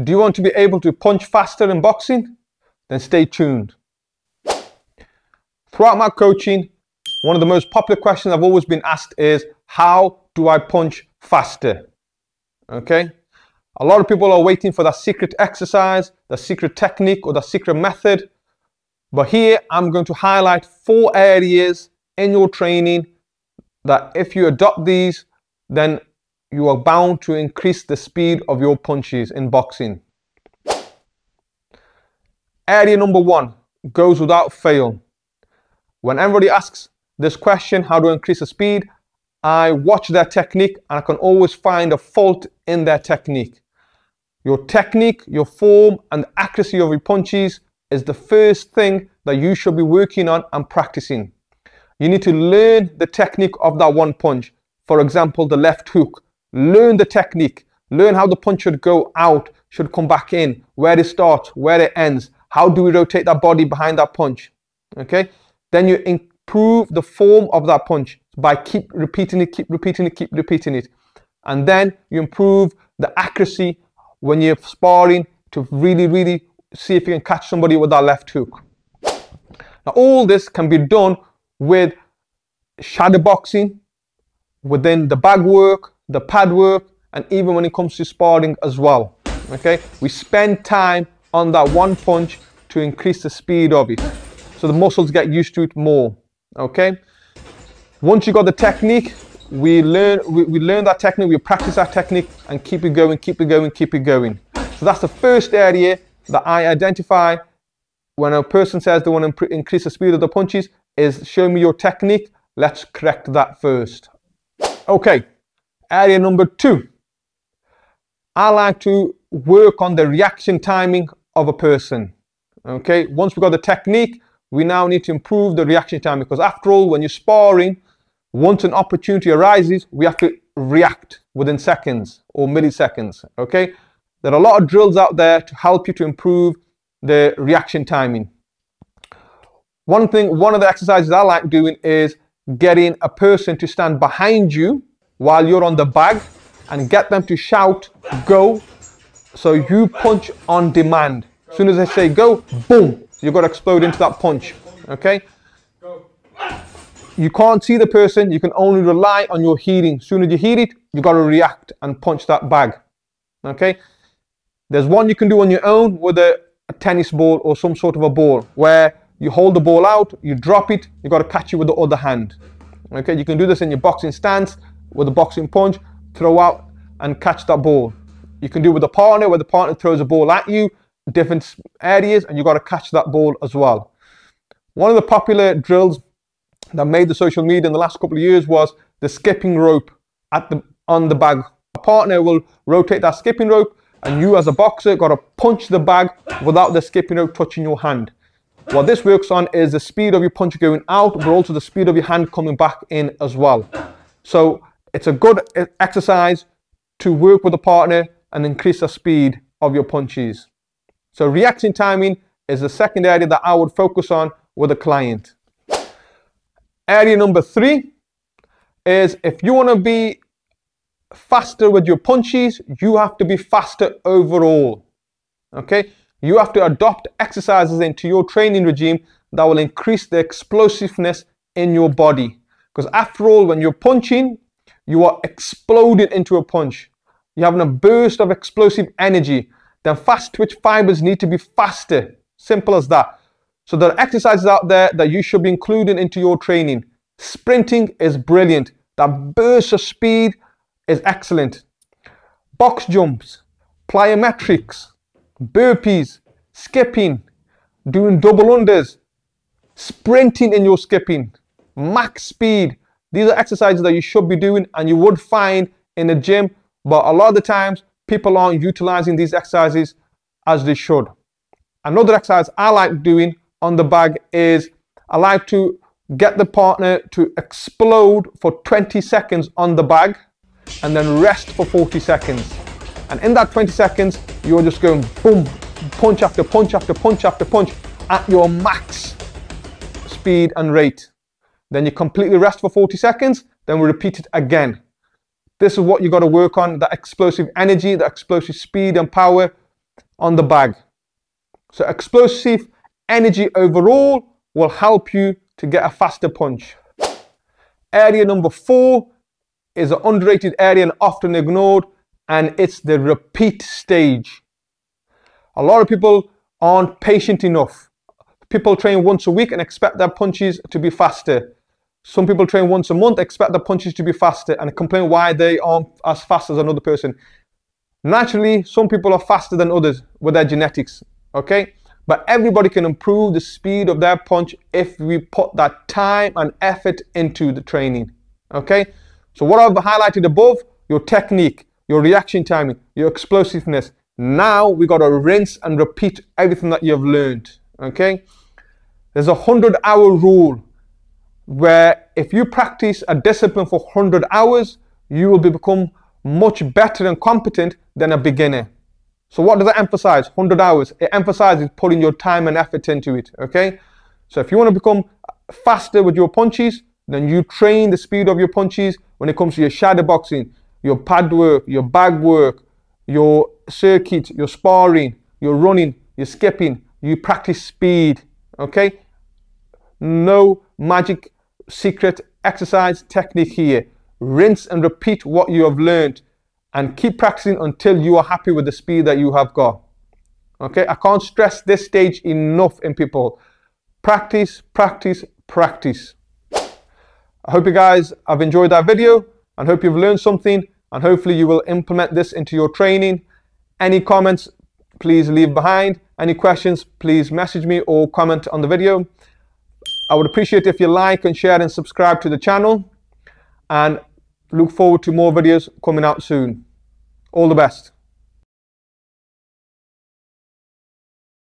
Do you want to be able to punch faster in boxing? Then stay tuned. Throughout my coaching, one of the most popular questions I've always been asked is, how do I punch faster? Okay? A lot of people are waiting for that secret exercise, that secret technique, or that secret method. But here, I'm going to highlight 4 areas in your training that if you adopt these, then you are bound to increase the speed of your punches in boxing. Area number 1 goes without fail. When everybody asks this question, how to increase the speed, I watch their technique and I can always find a fault in their technique. Your technique, your form, and the accuracy of your punches is the first thing that you should be working on and practicing. You need to learn the technique of that one punch. For example, the left hook. Learn the technique. Learn how the punch should go out, should come back in, where it starts, where it ends. How do we rotate that body behind that punch? Okay? Then you improve the form of that punch by keep repeating it. And then you improve the accuracy when you're sparring to really see if you can catch somebody with that left hook. Now all this can be done with shadow boxing, within the bag work, the pad work, and even when it comes to sparring as well. Okay, we spend time on that one punch to increase the speed of it, so the muscles get used to it more. Okay, once you got the technique, we learn that technique, we practice that technique, and keep it going. So that's the first area that I identify when a person says they want to increase the speed of the punches, is show me your technique. Let's correct that first. Okay, area number 2. I like to work on the reaction timing of a person. Okay, once we got the technique, we now need to improve the reaction time, because after all, when you're sparring, once an opportunity arises, we have to react within seconds or milliseconds. Okay, there are a lot of drills out there to help you to improve the reaction timing. One of the exercises I like doing is getting a person to stand behind you while you're on the bag and get them to shout go, so you punch on demand. As soon as they say go, boom, you've got to explode into that punch. Okay, you can't see the person, you can only rely on your hearing. As soon as you hear it, you've got to react and punch that bag. Okay, there's one you can do on your own with a tennis ball or some sort of a ball, where you hold the ball out, you drop it, you've got to catch it with the other hand. Okay, you can do this in your boxing stance with a boxing punch, throw out and catch that ball. You can do it with a partner, where the partner throws a ball at you, different areas, and you've got to catch that ball as well. One of the popular drills that made the social media in the last couple of years was the skipping rope on the bag. A partner will rotate that skipping rope, and you as a boxer got to punch the bag without the skipping rope touching your hand. What this works on is the speed of your punch going out, but also the speed of your hand coming back in as well. So it's a good exercise to work with a partner and increase the speed of your punches. So reaction timing is the second area that I would focus on with a client. Area number 3 is, if you want to be faster with your punches, you have to be faster overall. Okay? You have to adopt exercises into your training regime that will increase the explosiveness in your body. Because after all, when you're punching, you are exploding into a punch. You're having a burst of explosive energy. Then fast twitch fibers need to be faster. Simple as that. So there are exercises out there that you should be including into your training. Sprinting is brilliant. That burst of speed is excellent. Box jumps, plyometrics, burpees, skipping, doing double unders, sprinting in your skipping, max speed. These are exercises that you should be doing and you would find in a gym, but a lot of the times people aren't utilizing these exercises as they should. Another exercise I like doing on the bag is, I like to get the partner to explode for 20 seconds on the bag and then rest for 40 seconds. And in that 20 seconds, you're just going boom, punch after punch after punch after punch at your max speed and rate. Then you completely rest for 40 seconds, then we repeat it again. This is what you got to work on, that explosive energy, that explosive speed and power on the bug. So explosive energy overall will help you to get a faster punch. Area number 4 is an underrated area and often ignored, and it's the repeat stage. A lot of people aren't patient enough. People train once a week and expect their punches to be faster. Some people train once a month, expect their punches to be faster, and complain why they aren't as fast as another person. Naturally, some people are faster than others with their genetics, okay? But everybody can improve the speed of their punch if we put that time and effort into the training, okay? So what I've highlighted above, your technique, your reaction timing, your explosiveness. Now we got to rinse and repeat everything that you've learned, okay? There's a 100-hour rule, where if you practice a discipline for 100 hours, you will become much better and competent than a beginner. So what does it emphasize? 100 hours. It emphasizes putting your time and effort into it, okay? So if you want to become faster with your punches, then you train the speed of your punches when it comes to your shadow boxing, your pad work, your bag work, your circuit, your sparring, your running, your skipping. You practice speed, okay? No magic secret exercise technique here. Rinse and repeat what you have learned and keep practicing until you are happy with the speed that you have got. Okay, I can't stress this stage enough in people. Practice, practice, practice. I hope you guys have enjoyed that video and hope you've learned something, and hopefully you will implement this into your training. Any comments, please leave behind. Any questions, please message me or comment on the video. I would appreciate if you like and share and subscribe to the channel, and look forward to more videos coming out soon. All the best.